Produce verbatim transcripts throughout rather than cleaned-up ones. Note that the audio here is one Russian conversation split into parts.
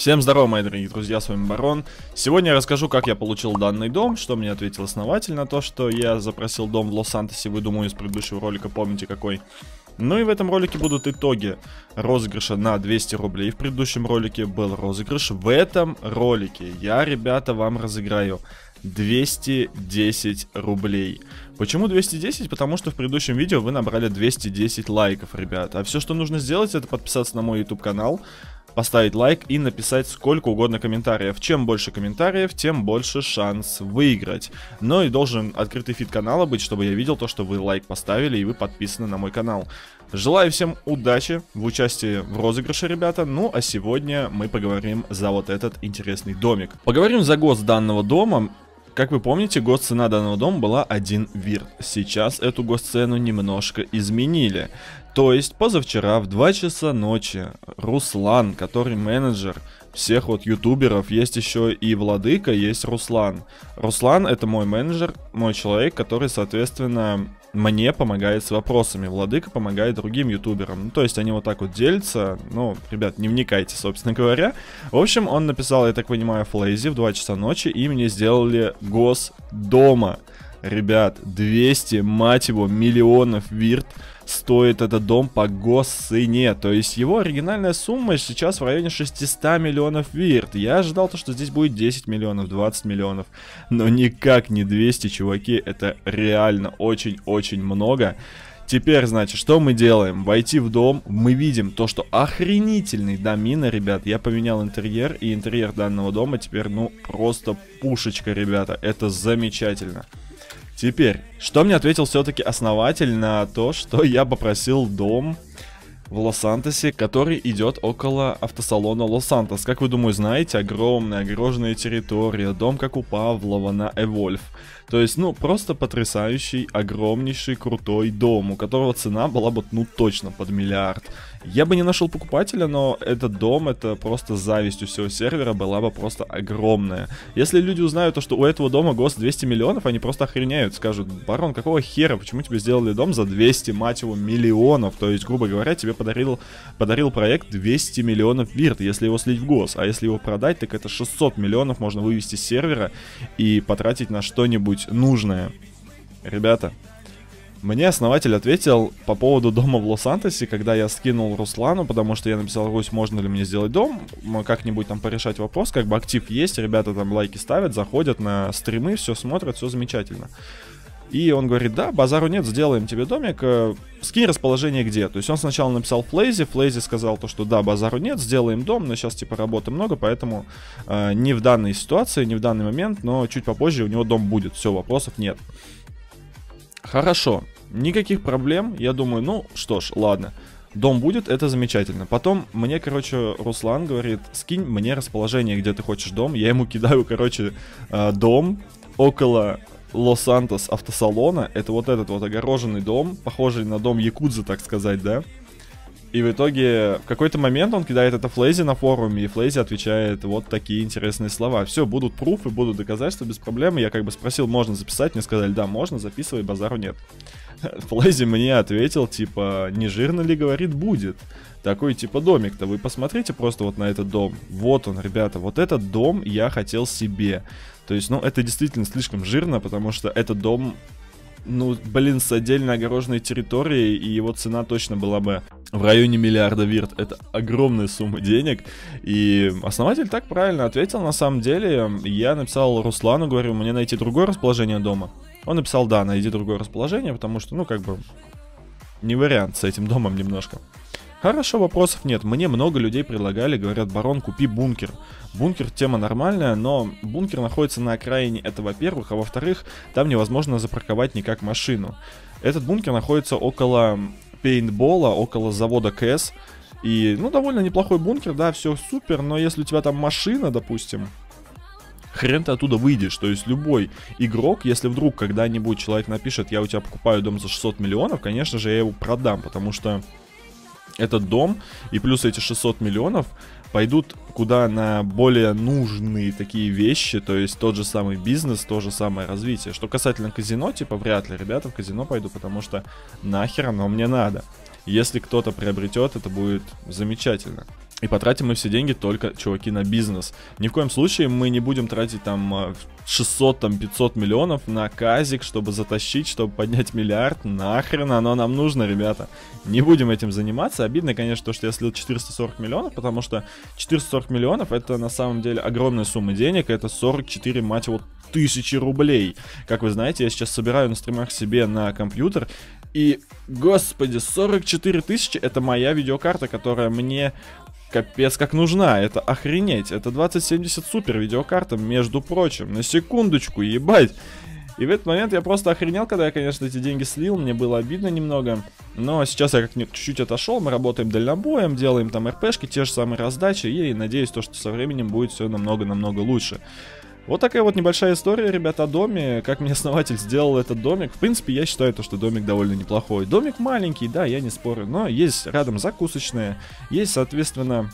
Всем здорово, мои дорогие друзья, с вами Барон. Сегодня я расскажу, как я получил данный дом, что мне ответил основатель на то, что я запросил дом в Лос-Сантосе, вы, думаю, из предыдущего ролика помните какой. Ну и в этом ролике будут итоги розыгрыша на двести рублей, в предыдущем ролике был розыгрыш, в этом ролике я, ребята, вам разыграю двести десять рублей. Почему двести десять? Потому что в предыдущем видео вы набрали двести десять лайков, ребят. А все, что нужно сделать, это подписаться на мой YouTube канал, поставить лайк и написать сколько угодно комментариев. Чем больше комментариев, тем больше шанс выиграть. Но и должен открытый фид канала быть, чтобы я видел то, что вы лайк поставили и вы подписаны на мой канал. Желаю всем удачи в участии в розыгрыше, ребята. Ну а сегодня мы поговорим за вот этот интересный домик. Поговорим за гос данного дома. Как вы помните, госцена данного дома была один вирт. Сейчас эту госцену немножко изменили. То есть позавчера в два часа ночи Руслан, который менеджер всех вот ютуберов, есть еще и Владыка, есть Руслан. Руслан — это мой менеджер, мой человек, который, соответственно, мне помогает с вопросами. Владыка помогает другим ютуберам. Ну, то есть они вот так вот делятся. Ну, ребят, не вникайте, собственно говоря. В общем, он написал, я так понимаю, Flazy в два часа ночи, и мне сделали гос дома. Ребят, двести, мать его, миллионов вирт стоит этот дом по госцене. То есть его оригинальная сумма сейчас в районе шестисот миллионов вирт. Я ожидал то, что здесь будет десять миллионов, двадцать миллионов. Но никак не двести, чуваки. Это реально очень-очень много. Теперь, значит, что мы делаем? Войти в дом, мы видим то, что охренительный домина, ребят. Я поменял интерьер, и интерьер данного дома теперь, ну, просто пушечка, ребята. Это замечательно. Теперь, что мне ответил все-таки основатель на то, что я попросил дом в Лос-Антосе, который идет около автосалона Лос-Антос. Как вы, думаю, знаете, огромная огороженная территория, дом как у Павлова на Эвольф. То есть, ну, просто потрясающий, огромнейший, крутой дом, у которого цена была бы, ну, точно под миллиард. Я бы не нашел покупателя, но этот дом, это просто зависть у всего сервера была бы просто огромная. Если люди узнают то, что у этого дома гос двести миллионов, они просто охреняют, скажут: Барон, какого хера, почему тебе сделали дом за двести, мать его, миллионов? То есть, грубо говоря, тебе подарил, подарил проект двести миллионов вирт, если его слить в гос. А если его продать, так это шестьсот миллионов можно вывести с сервера и потратить на что-нибудь нужное. Ребята, мне основатель ответил по поводу дома в Лос-Антосе, когда я скинул Руслану, потому что я написал: Русь, можно ли мне сделать дом, как-нибудь там порешать вопрос, как бы актив есть, ребята там лайки ставят, заходят на стримы, все смотрят, все замечательно. И он говорит: да, базару нет, сделаем тебе домик, скинь расположение где. То есть он сначала написал Flazy, Flazy сказал то, что да, базару нет, сделаем дом, но сейчас типа работы много, поэтому э, не в данной ситуации, не в данный момент, но чуть попозже у него дом будет, все, вопросов нет. Хорошо, никаких проблем, я думаю, ну что ж, ладно. Дом будет, это замечательно. Потом мне, короче, Руслан говорит: скинь мне расположение, где ты хочешь дом. Я ему кидаю, короче, э, дом около Лос-Антос автосалона, это вот этот вот огороженный дом, похожий на дом якудзы, так сказать, да. И в итоге в какой-то момент он кидает это Флейзи на форуме, и Флейзи отвечает вот такие интересные слова: все, будут пруфы, будут доказательства, без проблем. Я как бы спросил, можно записать, мне сказали: да, можно, записывай, базару нет. Флейзи мне ответил, типа: не жирно ли, говорит, будет? Такой типа домик-то, вы посмотрите просто вот на этот дом. Вот он, ребята, вот этот дом я хотел себе. То есть, ну, это действительно слишком жирно, потому что этот дом, ну, блин, с отдельно огороженной территорией, и его цена точно была бы в районе миллиарда вирт. Это огромная сумма денег. И основатель так правильно ответил, на самом деле. Я написал Руслану, говорю: мне найти другое расположение дома. Он написал: да, найди другое расположение, потому что, ну, как бы, не вариант с этим домом немножко. Хорошо, вопросов нет. Мне много людей предлагали, говорят: Барон, купи бункер. Бункер — тема нормальная, но бункер находится на окраине, это во-первых, а во-вторых, там невозможно запарковать никак машину. Этот бункер находится около пейнтбола, около завода КС, и, ну, довольно неплохой бункер, да, все супер, но если у тебя там машина, допустим, хрен ты оттуда выйдешь. То есть любой игрок, если вдруг когда-нибудь человек напишет: я у тебя покупаю дом за шестьсот миллионов, конечно же, я его продам, потому что этот дом и плюс эти шестьсот миллионов пойдут куда на более нужные такие вещи, то есть тот же самый бизнес, то же самое развитие. Что касательно казино, типа, вряд ли, ребята, в казино пойду, потому что нахер оно мне надо. Если кто-то приобретет, это будет замечательно. И потратим мы все деньги только, чуваки, на бизнес. Ни в коем случае мы не будем тратить там шестьсот, там пятьсот миллионов на казик, чтобы затащить, чтобы поднять миллиард. Нахрен оно нам нужно, ребята. Не будем этим заниматься. Обидно, конечно, то, что я слил четыреста сорок миллионов, потому что четыреста сорок миллионов — это на самом деле огромная сумма денег. Это сорок четыре, мать его, тысячи рублей. Как вы знаете, я сейчас собираю на стримах себе на компьютер. И, господи, сорок четыре тысячи — это моя видеокарта, которая мне... капец как нужна, это охренеть. Это двадцать семьдесят супер видеокарта, между прочим. На секундочку, ебать. И в этот момент я просто охренел, когда я, конечно, эти деньги слил. Мне было обидно немного. Но сейчас я как-нибудь чуть-чуть отошел. Мы работаем дальнобоем, делаем там РПшки, те же самые раздачи. И надеюсь, то, что со временем будет все намного-намного лучше. Вот такая вот небольшая история, ребята, о доме. Как мне основатель сделал этот домик. В принципе, я считаю, то, что домик довольно неплохой. Домик маленький, да, я не спорю. Но есть рядом закусочная. Есть, соответственно,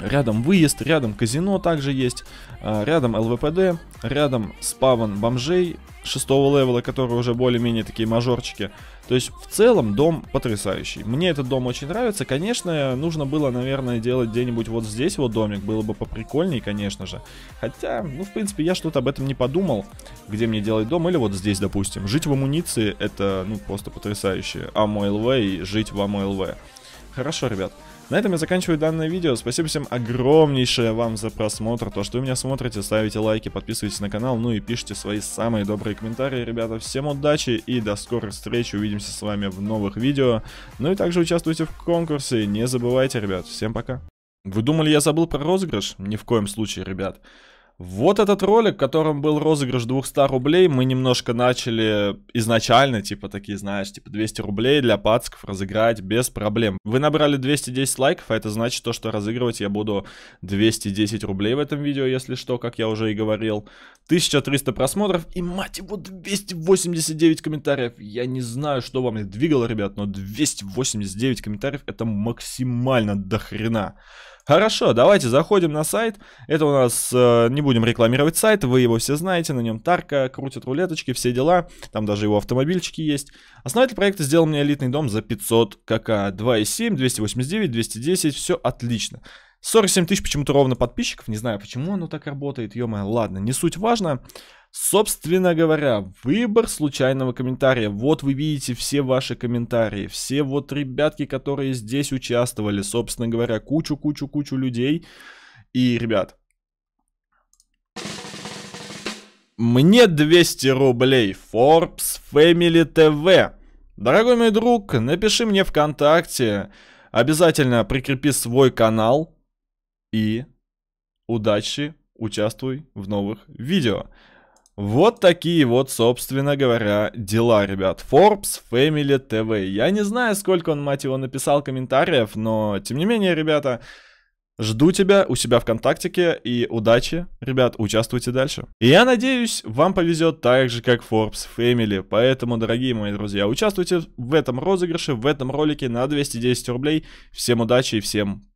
рядом выезд. Рядом казино также есть. Рядом ЛВПД. Рядом спавн бомжей шестого левела, которые уже более-менее такие мажорчики. То есть, в целом, дом потрясающий. Мне этот дом очень нравится. Конечно, нужно было, наверное, делать где-нибудь вот здесь вот домик. Было бы поприкольней, конечно же. Хотя, ну, в принципе, я что-то об этом не подумал. Где мне делать дом? Или вот здесь, допустим. Жить в амуниции — это, ну, просто потрясающе. АМЛВ и жить в АМЛВ. Хорошо, ребят. На этом я заканчиваю данное видео. Спасибо всем огромнейшее вам за просмотр. То, что вы меня смотрите, ставите лайки, подписывайтесь на канал, ну и пишите свои самые добрые комментарии, ребята. Всем удачи и до скорых встреч. Увидимся с вами в новых видео. Ну и также участвуйте в конкурсе. Не забывайте, ребят. Всем пока. Вы думали, я забыл про розыгрыш? Ни в коем случае, ребят. Вот этот ролик, в котором был розыгрыш двухсот рублей, мы немножко начали изначально, типа такие, знаешь, типа двести рублей для пацков разыграть без проблем. Вы набрали двести десять лайков, а это значит то, что разыгрывать я буду двести десять рублей в этом видео, если что, как я уже и говорил. тысяча триста просмотров и, мать его, двести восемьдесят девять комментариев. Я не знаю, что вам их двигало, ребят, но двести восемьдесят девять комментариев — это максимально дохрена. Хорошо, давайте заходим на сайт. Это у нас, э, не будем рекламировать сайт, вы его все знаете, на нем Тарка крутит рулеточки, все дела, там даже его автомобильчики есть. Основатель проекта сделал мне элитный дом за пятьсот КК, два и семь, двести восемьдесят девять, двести десять, все отлично. сорок семь тысяч почему-то ровно подписчиков, не знаю, почему оно так работает, ё-моё, ладно, не суть важно. Собственно говоря, выбор случайного комментария. Вот вы видите все ваши комментарии, все вот ребятки, которые здесь участвовали, собственно говоря, кучу-кучу-кучу людей. И, ребят, мне двести рублей, Forbes Family ти ви. Дорогой мой друг, напиши мне ВКонтакте, обязательно прикрепи свой канал и удачи, участвуй в новых видео. Вот такие вот, собственно говоря, дела, ребят. Forbes Family ти ви. Я не знаю, сколько он, мать его, написал комментариев, но, тем не менее, ребята, жду тебя у себя ВКонтактике и удачи, ребят, участвуйте дальше. И я надеюсь, вам повезет так же, как Forbes Family. Поэтому, дорогие мои друзья, участвуйте в этом розыгрыше, в этом ролике на двести десять рублей. Всем удачи и всем пока.